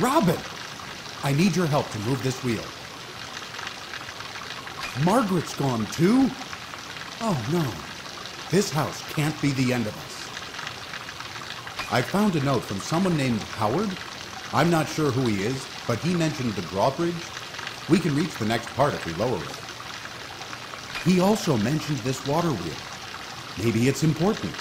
Robin! I need your help to move this wheel. Margaret's gone too? Oh no. This house can't be the end of us. I found a note from someone named Howard. I'm not sure who he is, but he mentioned the drawbridge. We can reach the next part if we lower it. He also mentioned this water wheel. Maybe it's important.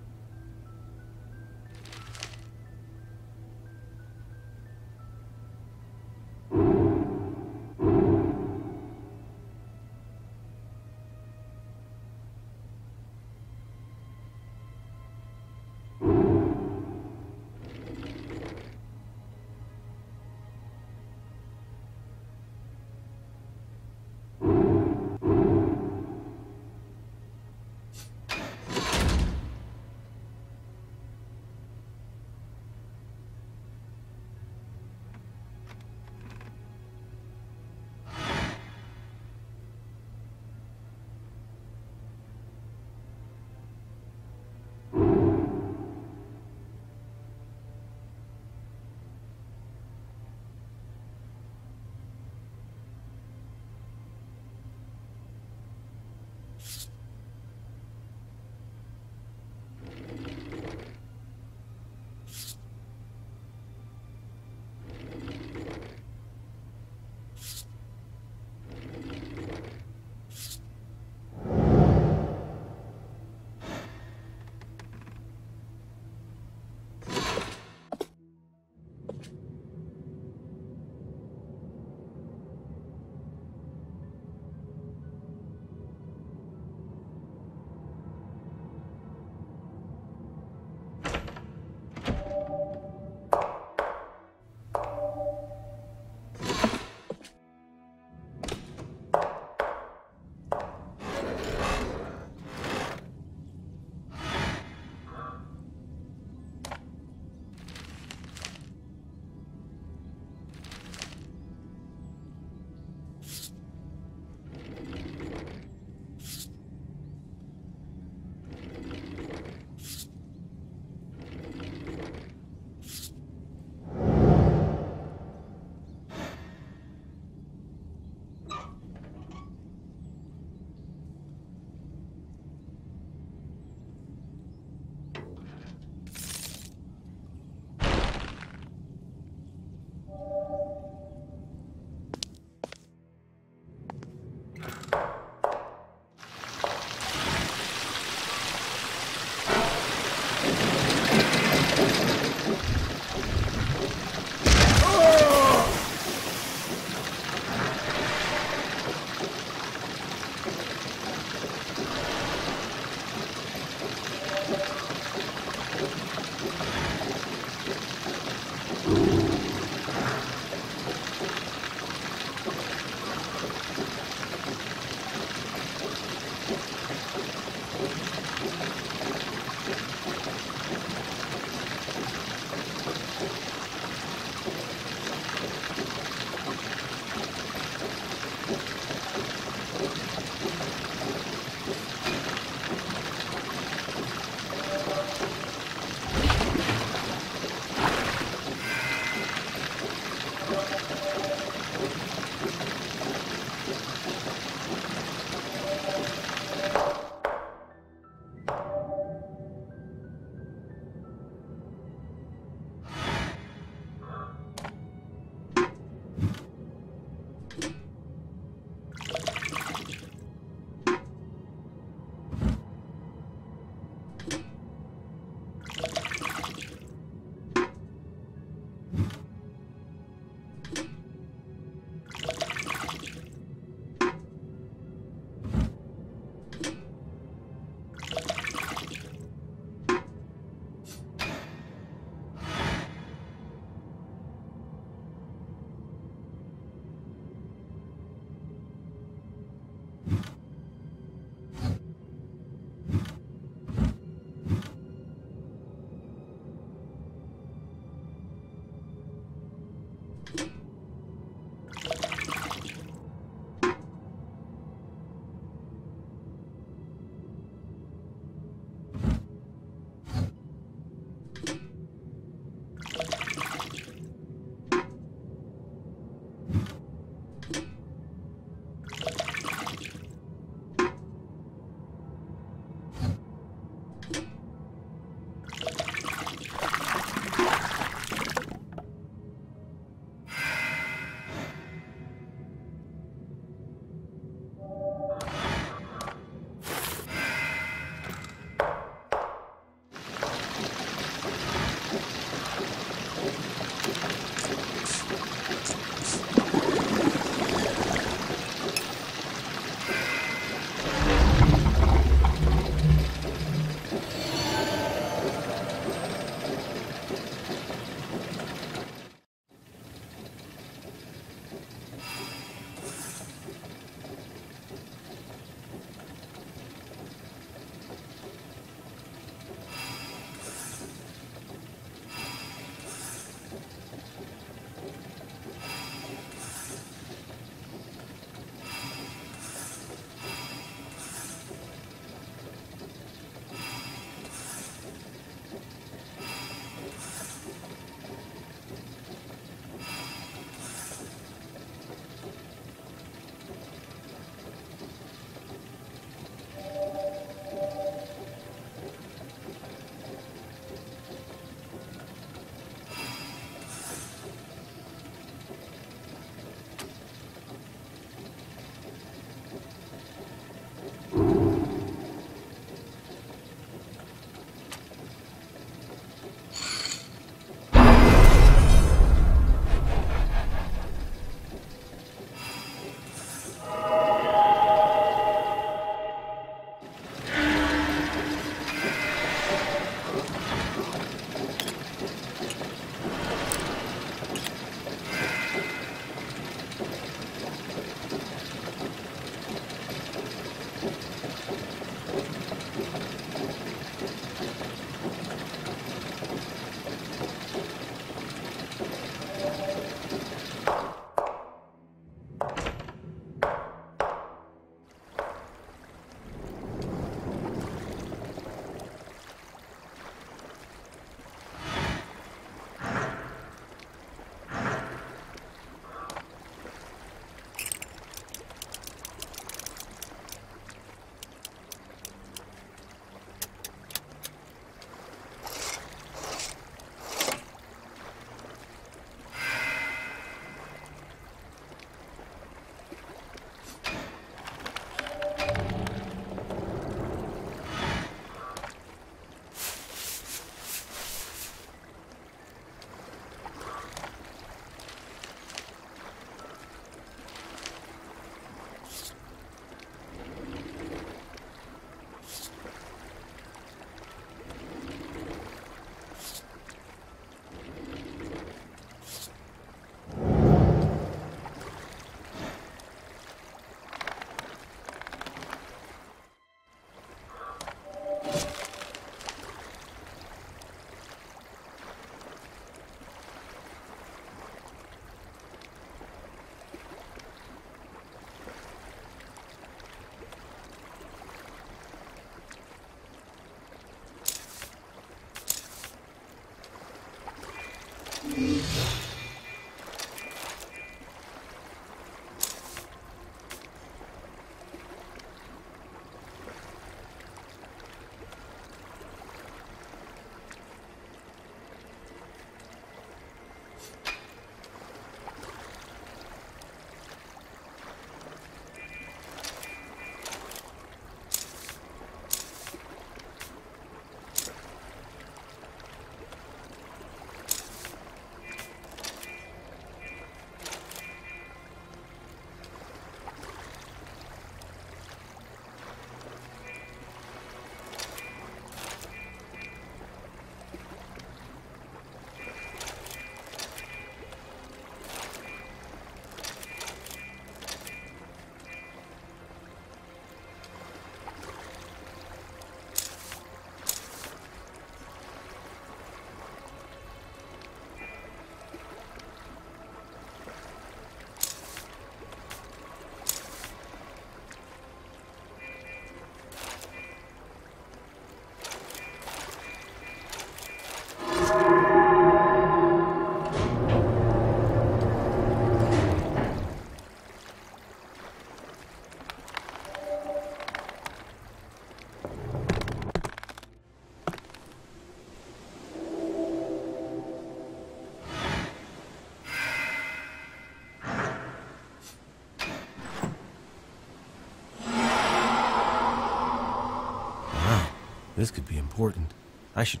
This could be important. I should...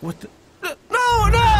What the... No, no!